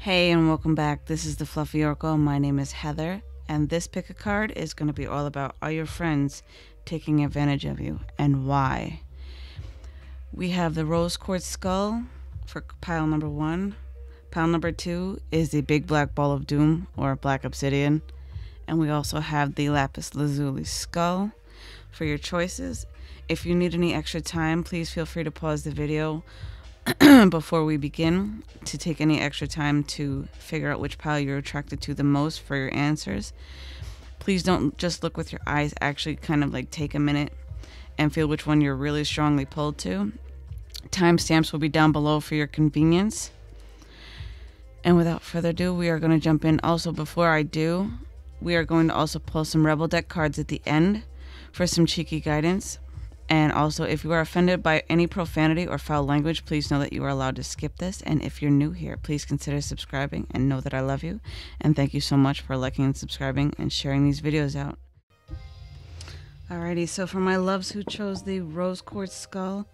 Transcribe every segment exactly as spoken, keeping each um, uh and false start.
Hey and welcome back. This is the Fluffy Oracle. My name is Heather and this pick a card is going to be all about all your friends taking advantage of you and why. We have the Rose Quartz Skull for pile number one. Pile number two is the Big Black Ball of Doom or Black Obsidian. And we also have the Lapis Lazuli Skull for your choices. If you need any extra time, please feel free to pause the video before we begin to take any extra time to figure out which pile you're attracted to the most for your answers. Please don't just look with your eyes, actually kind of like take a minute and feel which one you're really strongly pulled to. Timestamps will be down below for your convenience. And without further ado, we are going to jump in. Also, before I do, we are going to also pull some Rebel Deck cards at the end for some cheeky guidance. And also, if you are offended by any profanity or foul language, please know that you are allowed to skip this. And if you're new here, please consider subscribing and know that I love you. And thank you so much for liking and subscribing and sharing these videos out. Alrighty, so for my loves who chose the Rose Quartz Skull,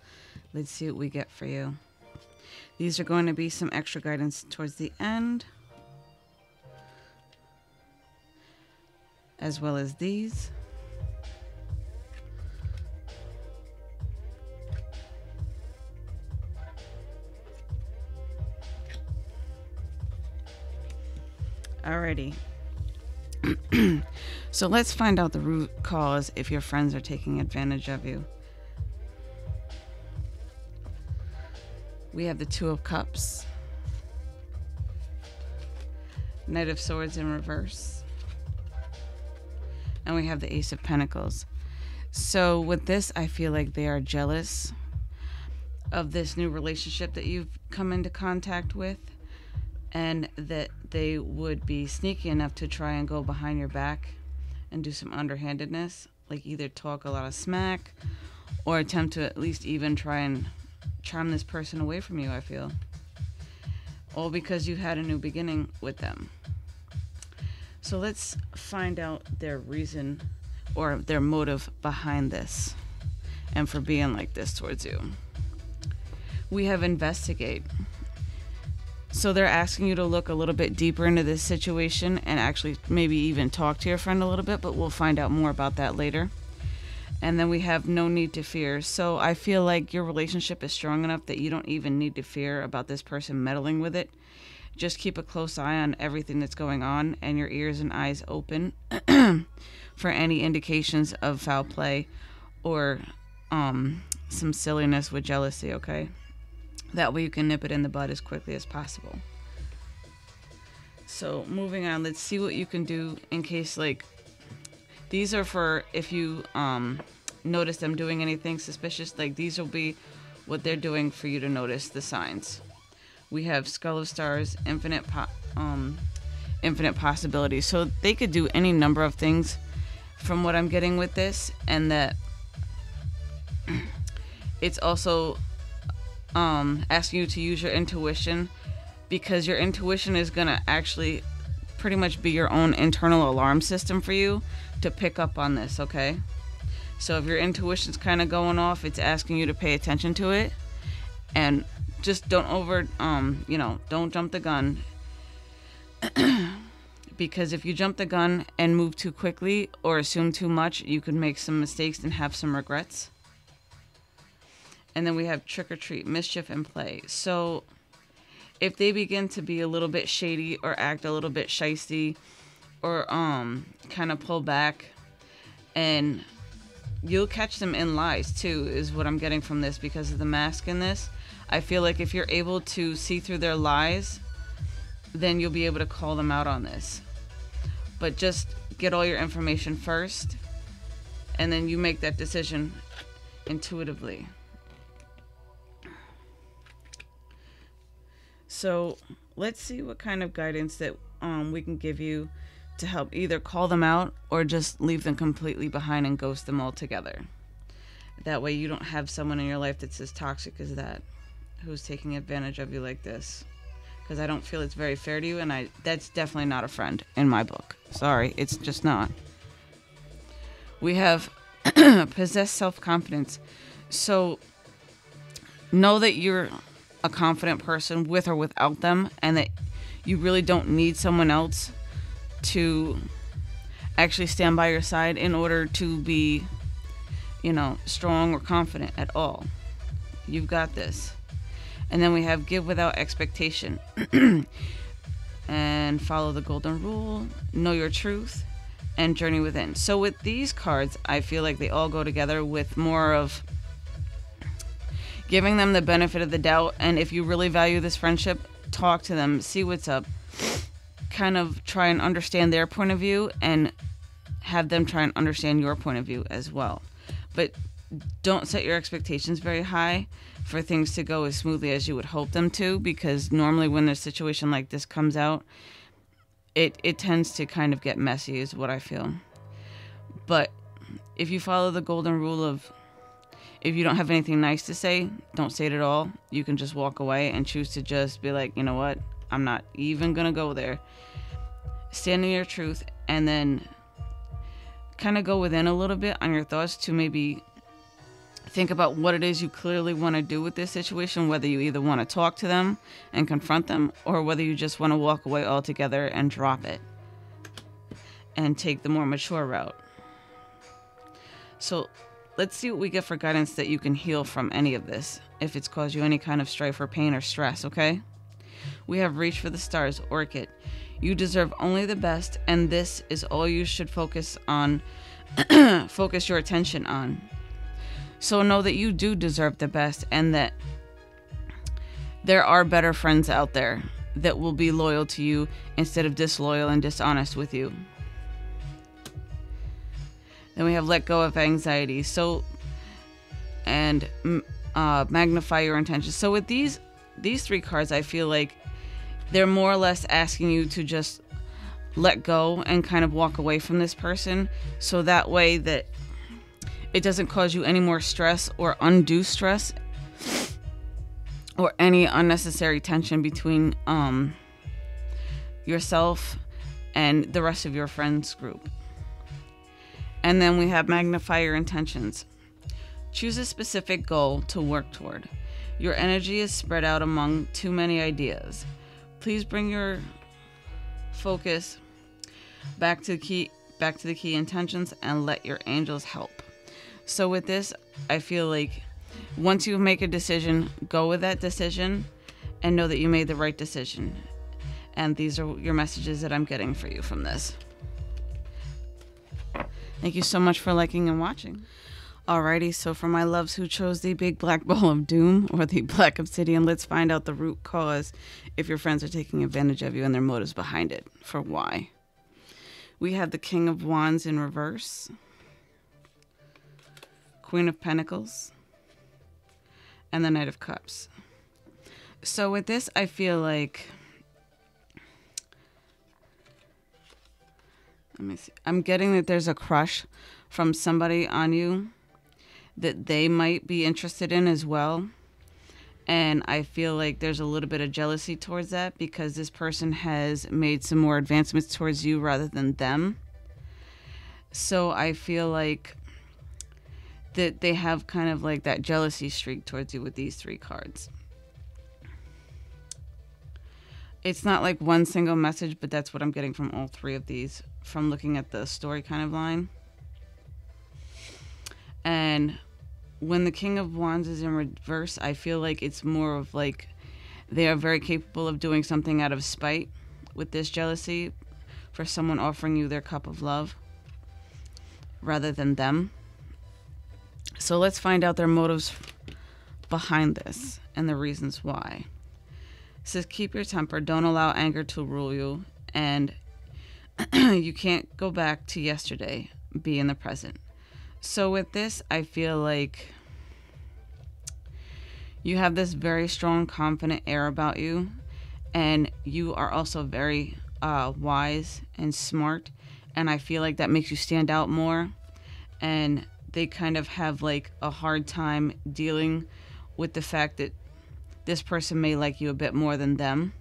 let's see what we get for you. These are going to be some extra guidance towards the end, as well as these. Alrighty. So let's find out the root cause if your friends are taking advantage of you. We have the Two of Cups, Knight of Swords in reverse, and we have the Ace of Pentacles. So with this, I feel like they are jealous of this new relationship that you've come into contact with, and that they would be sneaky enough to try and go behind your back and do some underhandedness, like either talk a lot of smack or attempt to at least even try and charm this person away from you, I feel. All because you had a new beginning with them. So let's find out their reason or their motive behind this and for being like this towards you. We have investigate. So they're asking you to look a little bit deeper into this situation and actually maybe even talk to your friend a little bit, but we'll find out more about that later. And then we have no need to fear. So I feel like your relationship is strong enough that you don't even need to fear about this person meddling with it. Just keep a close eye on everything that's going on and your ears and eyes open for any indications of foul play or um, some silliness with jealousy, okay? That way you can nip it in the bud as quickly as possible. So moving on, let's see what you can do in case, like, these are for if you um, notice them doing anything suspicious, like these will be what they're doing for you to notice the signs. We have Skull of Stars, infinite, po um, infinite possibilities. So they could do any number of things from what I'm getting with this, and that it's also Um, asking you to use your intuition, because your intuition is going to actually pretty much be your own internal alarm system for you to pick up on this, okay? So if your intuition's kind of going off, it's asking you to pay attention to it and just don't over, um, you know, don't jump the gun. Because if you jump the gun and move too quickly or assume too much, you could make some mistakes and have some regrets. And then we have trick or treat, mischief, and play. So if they begin to be a little bit shady or act a little bit shisty or um, kind of pull back, and you'll catch them in lies too, is what I'm getting from this because of the mask in this. I feel like if you're able to see through their lies, then you'll be able to call them out on this. But just get all your information first, and then you make that decision intuitively. So let's see what kind of guidance that um, we can give you to help either call them out or just leave them completely behind and ghost them altogether. That way you don't have someone in your life that's as toxic as that, who's taking advantage of you like this. Because I don't feel it's very fair to you, and I that's definitely not a friend in my book. Sorry, it's just not. We have possessed self-confidence. So know that you're a confident person with or without them, and that you really don't need someone else to actually stand by your side in order to be, you know, strong or confident at all. You've got this. And then we have give without expectation. And follow the golden rule, know your truth, and journey within. So with these cards, I feel like they all go together with more of giving them the benefit of the doubt. And if you really value this friendship, talk to them, see what's up, kind of try and understand their point of view, and have them try and understand your point of view as well. But don't set your expectations very high for things to go as smoothly as you would hope them to, because normally when a situation like this comes out, it, it tends to kind of get messy is what I feel. But if you follow the golden rule of, if you don't have anything nice to say, don't say it at all. You can just walk away and choose to just be like, you know what? I'm not even going to go there. Stand in your truth, and then kind of go within a little bit on your thoughts to maybe think about what it is you clearly want to do with this situation, whether you either want to talk to them and confront them, or whether you just want to walk away altogether and drop it and take the more mature route. So let's see what we get for guidance that you can heal from any of this, if it's caused you any kind of strife or pain or stress, okay? We have reached for the stars, Orchid. You deserve only the best, and this is all you should focus on, focus your attention on. So know that you do deserve the best, and that there are better friends out there that will be loyal to you instead of disloyal and dishonest with you. Then we have let go of anxiety, so and uh, magnify your intentions. So with these these three cards, I feel like they're more or less asking you to just let go and kind of walk away from this person, so that way that it doesn't cause you any more stress or undue stress or any unnecessary tension between um, yourself and the rest of your friends group. And then we have magnify your intentions. Choose a specific goal to work toward. Your energy is spread out among too many ideas. Please bring your focus back to the key, back to the key intentions, and let your angels help. So with this, I feel like once you make a decision, go with that decision and know that you made the right decision. And these are your messages that I'm getting for you from this. Thank you so much for liking and watching. Alrighty, so for my loves who chose the big black ball of doom or the black obsidian, let's find out the root cause if your friends are taking advantage of you and their motives behind it for why. We have the King of Wands in reverse, Queen of Pentacles, and the Knight of Cups. So with this, I feel like, let me see, I'm getting that there's a crush from somebody on you that they might be interested in as well. And I feel like there's a little bit of jealousy towards that, because this person has made some more advancements towards you rather than them. So I feel like that they have kind of like that jealousy streak towards you with these three cards. It's not like one single message, but that's what I'm getting from all three of these from looking at the story kind of line. And when the King of Wands is in reverse, I feel like it's more of like they are very capable of doing something out of spite with this jealousy for someone offering you their cup of love rather than them. So let's find out their motives behind this and the reasons why. It says, keep your temper, don't allow anger to rule you, and you can't go back to yesterday, be in the present. So with this, I feel like you have this very strong, confident air about you, and you are also very uh, wise and smart, and I feel like that makes you stand out more, and they kind of have like a hard time dealing with the fact that this person may like you a bit more than them,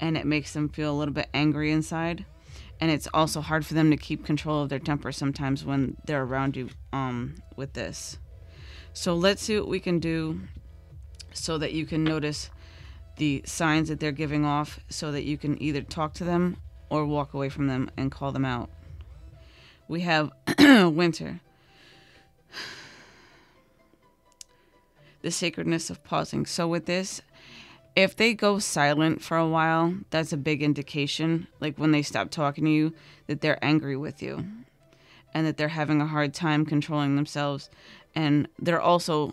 and it makes them feel a little bit angry inside. And it's also hard for them to keep control of their temper sometimes when they're around you um, with this. So let's see what we can do so that you can notice the signs that they're giving off so that you can either talk to them or walk away from them and call them out. We have winter. The sacredness of pausing. So with this, if they go silent for a while, that's a big indication, like when they stop talking to you, that they're angry with you and that they're having a hard time controlling themselves. And they're also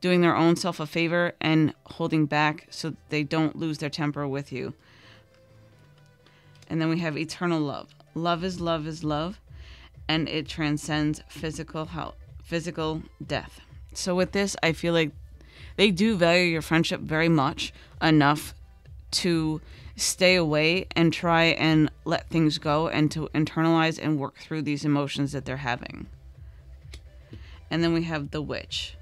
doing their own self a favor and holding back so that they don't lose their temper with you. And then we have eternal love. Love is love is love, and it transcends physical health, physical death. So with this, I feel like they do value your friendship very much, enough to stay away and try and let things go and to internalize and work through these emotions that they're having. And then we have the witch.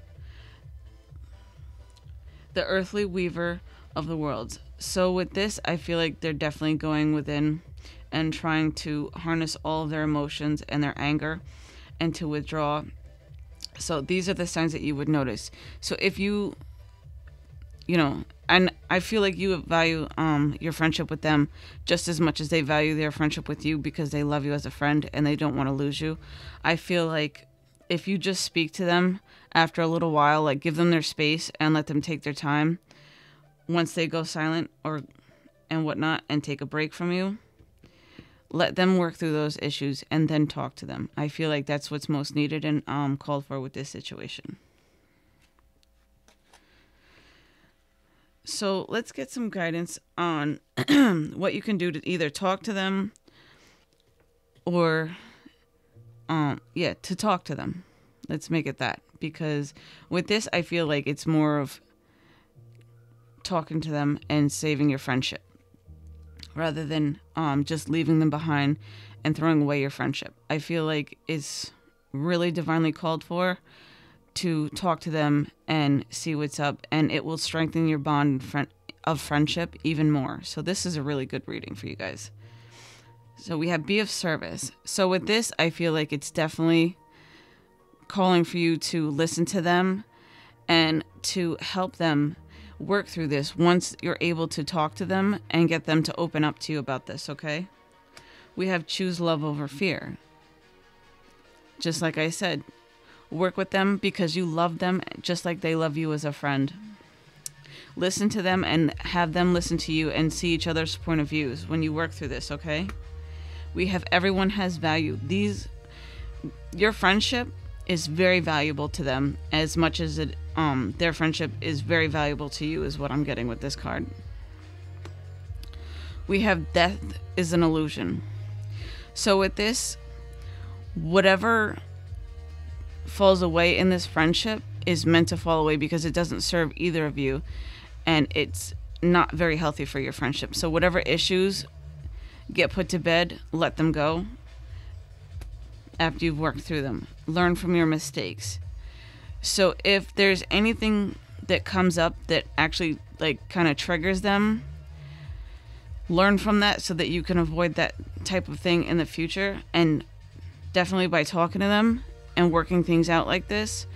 The earthly weaver of the worlds. So with this, I feel like they're definitely going within and trying to harness all of their emotions and their anger and to withdraw. So these are the signs that you would notice. So if you, you know, and I feel like you value um, your friendship with them just as much as they value their friendship with you, because they love you as a friend and they don't want to lose you. I feel like if you just speak to them after a little while, like give them their space and let them take their time once they go silent or and whatnot and take a break from you, let them work through those issues and then talk to them. I feel like that's what's most needed and um, called for with this situation. So let's get some guidance on what you can do to either talk to them or... Um, yeah, to talk to them. Let's make it that. Because with this, I feel like it's more of talking to them and saving your friendship rather than um, just leaving them behind and throwing away your friendship. I feel like it's really divinely called for to talk to them and see what's up, and it will strengthen your bond of friendship even more. So this is a really good reading for you guys. So we have be of service. So with this, I feel like it's definitely calling for you to listen to them and to help them work through this once you're able to talk to them and get them to open up to you about this, okay? We have choose love over fear. Just like I said, work with them because you love them just like they love you as a friend. Listen to them and have them listen to you and see each other's point of views when you work through this, okay? We have everyone has value. These, your friendship is very valuable to them as much as it, um, their friendship is very valuable to you is what I'm getting with this card. We have death is an illusion. So with this, whatever falls away in this friendship is meant to fall away because it doesn't serve either of you and it's not very healthy for your friendship. So whatever issues get put to bed, let them go after you've worked through them. Learn from your mistakes. So if there's anything that comes up that actually like kind of triggers them, learn from that so that you can avoid that type of thing in the future. And definitely by talking to them and working things out like this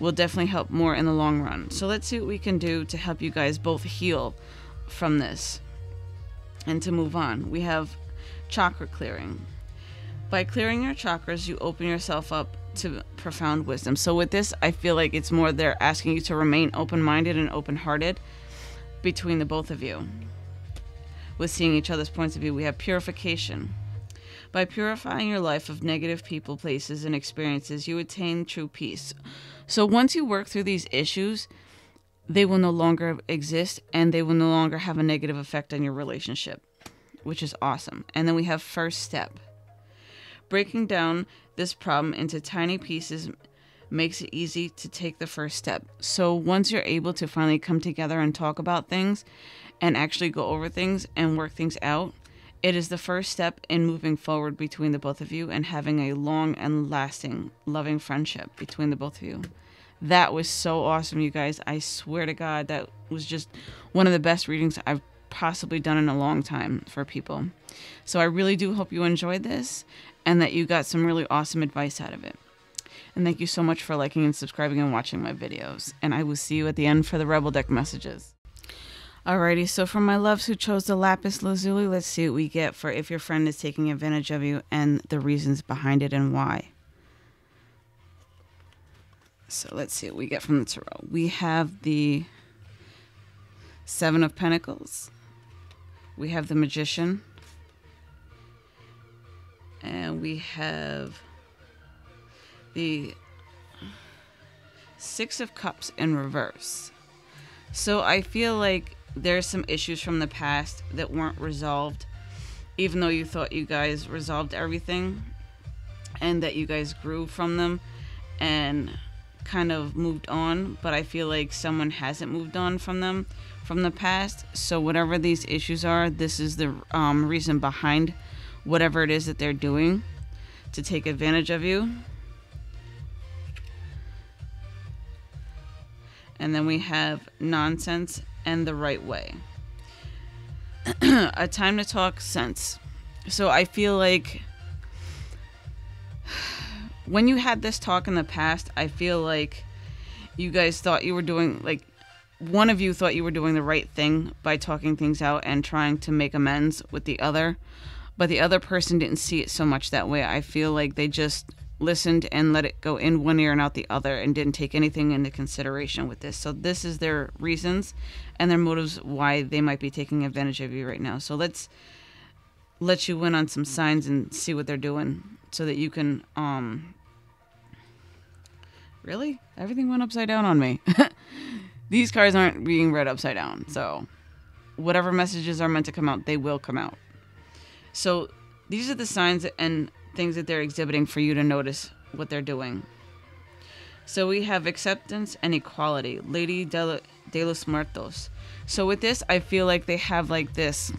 will definitely help more in the long run. So let's see what we can do to help you guys both heal from this and to move on. We have chakra clearing. By clearing your chakras, you open yourself up to profound wisdom. So with this, I feel like it's more they're asking you to remain open-minded and open-hearted between the both of you. With seeing each other's points of view, we have purification. By purifying your life of negative people, places, and experiences, you attain true peace. So once you work through these issues, they will no longer exist and they will no longer have a negative effect on your relationship, which is awesome. And then we have first step. Breaking down this problem into tiny pieces makes it easy to take the first step. So once you're able to finally come together and talk about things and actually go over things and work things out, it is the first step in moving forward between the both of you and having a long and lasting loving friendship between the both of you. That was so awesome, you guys. I swear to God, that was just one of the best readings I've possibly done in a long time for people. So I really do hope you enjoyed this and that you got some really awesome advice out of it. And thank you so much for liking and subscribing and watching my videos. And I will see you at the end for the Rebel Deck messages. Alrighty, so for my loves who chose the Lapis Lazuli, let's see what we get for if your friend is taking advantage of you and the reasons behind it and why. So let's see what we get from the tarot. We have the Seven of Pentacles. We have the Magician. And we have the Six of Cups in reverse. So I feel like there's some issues from the past that weren't resolved, even though you thought you guys resolved everything and that you guys grew from them and kind of moved on, but I feel like someone hasn't moved on from them from the past. So whatever these issues are, this is the um, reason behind whatever it is that they're doing to take advantage of you. And then we have nonsense and the right way. A time to talk sense. So I feel like when you had this talk in the past, I feel like you guys thought you were doing, like one of you thought you were doing the right thing by talking things out and trying to make amends with the other, but the other person didn't see it so much that way. I feel like they just listened and let it go in one ear and out the other and didn't take anything into consideration with this. So this is their reasons and their motives why they might be taking advantage of you right now. So let's let you in on some signs and see what they're doing so that you can um really everything went upside down on me. These cards aren't being read upside down, so whatever messages are meant to come out, they will come out. So these are the signs and things that they're exhibiting for you to notice what they're doing. So we have acceptance and equality, Lady de, la, de los Muertos. So with this, I feel like they have like this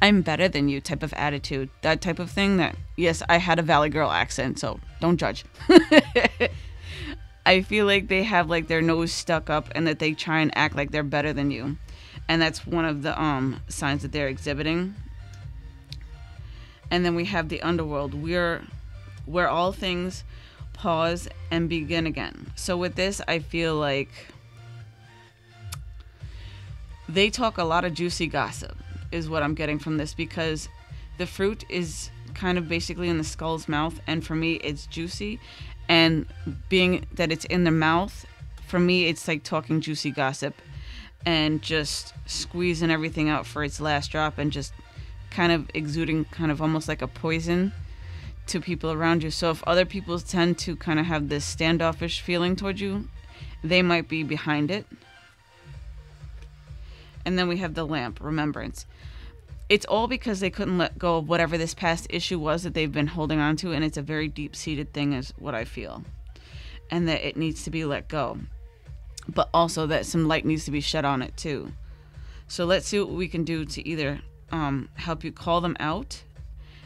I'm better than you type of attitude, that type of thing. That, yes, I had a Valley Girl accent, so don't judge. I feel like they have like their nose stuck up and that they try and act like they're better than you, and that's one of the um signs that they're exhibiting. And then we have the underworld. We're where all things pause and begin again. So with this, I feel like they talk a lot of juicy gossip is what I'm getting from this, because the fruit is kind of basically in the skull's mouth. And for me, it's juicy. And being that it's in the mouth, for me, it's like talking juicy gossip and just squeezing everything out for its last drop and just kind of exuding kind of almost like a poison to people around you. So if other people tend to kind of have this standoffish feeling towards you, they might be behind it. And then we have the lamp, remembrance. It's all because they couldn't let go of whatever this past issue was that they've been holding on to, and it's a very deep-seated thing is what I feel, and that it needs to be let go, but also that some light needs to be shed on it too. So let's see what we can do to either Um, help you call them out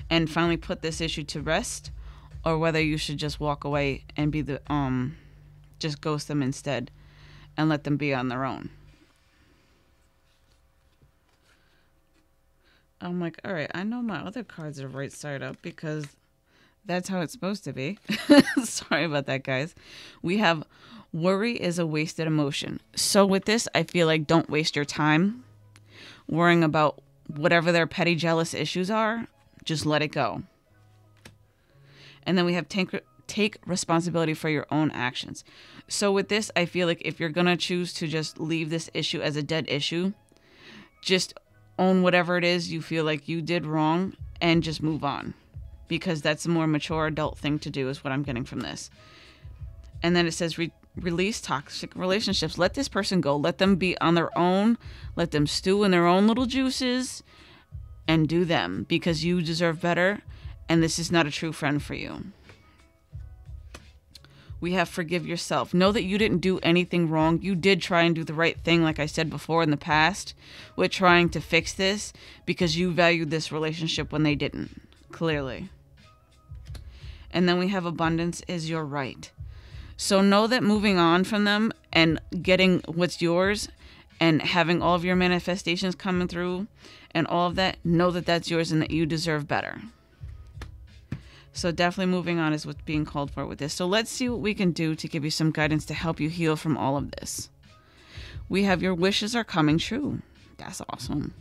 and finally put this issue to rest, or whether you should just walk away and be the um, just ghost them instead and let them be on their own. I'm like, all right, I know my other cards are right side up because that's how it's supposed to be. Sorry about that, guys. We have worry is a wasted emotion. So with this, I feel like don't waste your time worrying about whatever their petty jealous issues are, just let it go. And then we have take, take responsibility for your own actions. So with this, I feel like if you're going to choose to just leave this issue as a dead issue, just own whatever it is you feel like you did wrong and just move on, because that's a more mature adult thing to do is what I'm getting from this. And then it says re release toxic relationships. Let this person go. Let them be on their own. Let them stew in their own little juices and do them, because you deserve better and this is not a true friend for you. We have forgive yourself. Know that you didn't do anything wrong. You did try and do the right thing, like I said before in the past, with trying to fix this because you valued this relationship when they didn't, clearly. And then we have abundance is your right. So know that moving on from them and getting what's yours and having all of your manifestations coming through and all of that, know that that's yours and that you deserve better. So definitely moving on is what's being called for with this. So let's see what we can do to give you some guidance to help you heal from all of this. We have your wishes are coming true. that's awesome.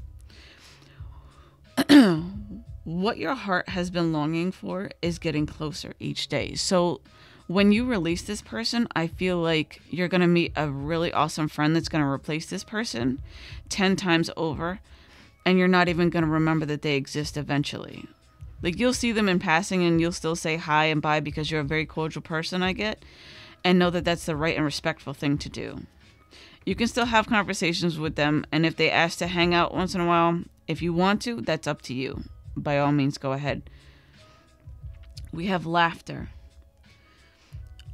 What your heart has been longing for is getting closer each day. So when you release this person, I feel like you're going to meet a really awesome friend that's going to replace this person ten times over. And you're not even going to remember that they exist eventually. Like, you'll see them in passing and you'll still say hi and bye because you're a very cordial person, I get. And know that that's the right and respectful thing to do. You can still have conversations with them. And if they ask to hang out once in a while, if you want to, that's up to you. By all means, go ahead. We have laughter.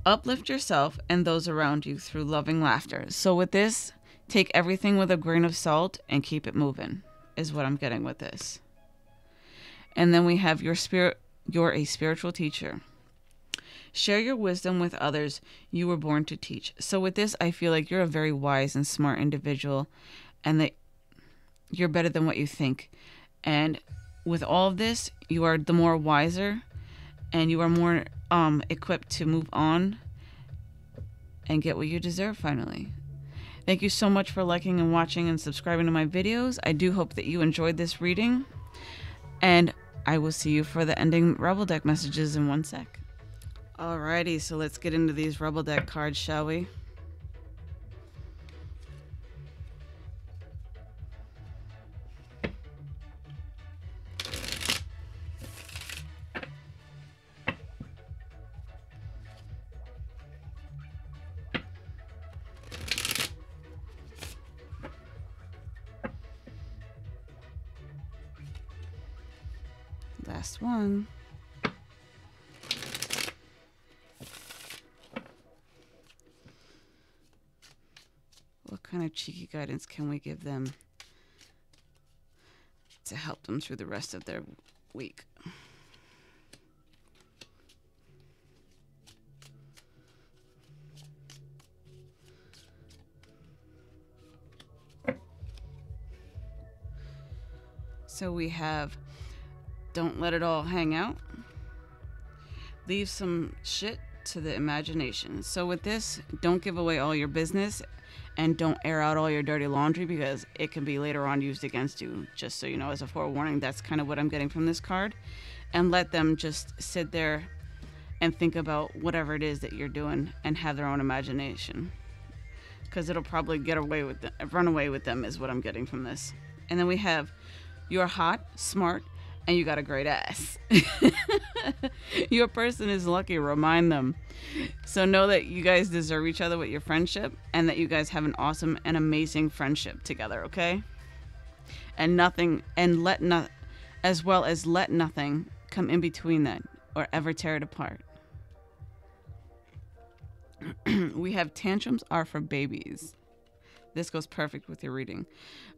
Uplift yourself and those around you through loving laughter. So with this, take everything with a grain of salt and keep it moving, is what I'm getting with this. And then we have your spirit, you're a spiritual teacher. Share your wisdom with others. You were born to teach. So with this, I feel like you're a very wise and smart individual and that you're better than what you think. And with all of this, you are the more wiser and you are more um, equipped to move on and get what you deserve finally. Thank you so much for liking and watching and subscribing to my videos. I do hope that you enjoyed this reading. And I will see you for the ending Rebel Deck messages in one sec. Alrighty, so let's get into these Rebel Deck cards, shall we? Last one. What kind of cheeky guidance can we give them to help them through the rest of their week? So we have, don't let it all hang out. Leave some shit to the imagination. So with this, don't give away all your business and don't air out all your dirty laundry because it can be later on used against you. Just so you know, as a forewarning, that's kind of what I'm getting from this card. And let them just sit there and think about whatever it is that you're doing and have their own imagination. Because it'll probably get away with them, run away with them is what I'm getting from this. And then we have, you're hot, smart, and you got a great ass. Your person is lucky, remind them. So know that you guys deserve each other with your friendship and that you guys have an awesome and amazing friendship together, okay? And nothing, and let not, as well as let nothing come in between that or ever tear it apart. We have tantrums are for babies. This goes perfect with your reading.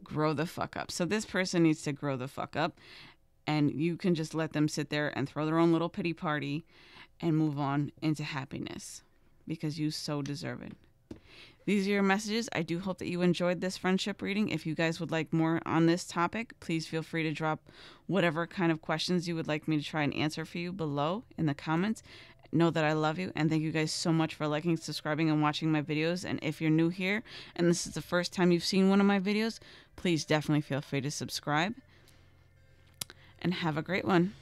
Grow the fuck up. So this person needs to grow the fuck up. And you can just let them sit there and throw their own little pity party and move on into happiness because you so deserve it. These are your messages. I do hope that you enjoyed this friendship reading. If you guys would like more on this topic, please feel free to drop whatever kind of questions you would like me to try and answer for you below in the comments. Know that I love you and thank you guys so much for liking, subscribing, and watching my videos. And if you're new here and this is the first time you've seen one of my videos, please definitely feel free to subscribe. And have a great one.